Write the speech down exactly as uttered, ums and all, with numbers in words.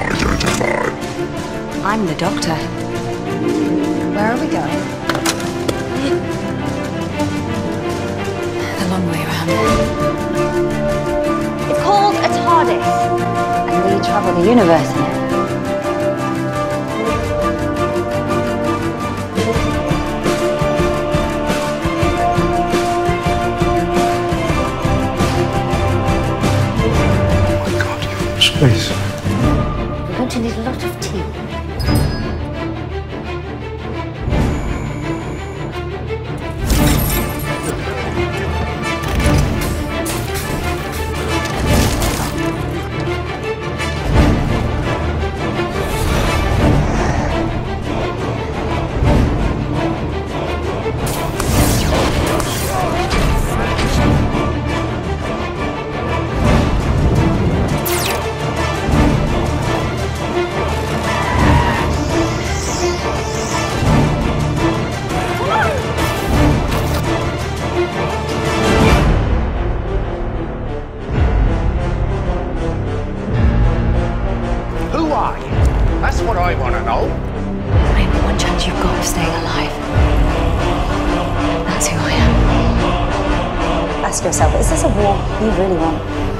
Identify. I'm the Doctor. Where are we going? The long way around. It's called a TARDIS, and we travel the universe in it. Please. We're going to need a lot of tea. That's what I want to know. I am the one chance you've got of staying alive. That's who I am. Ask yourself, is this a war you really want?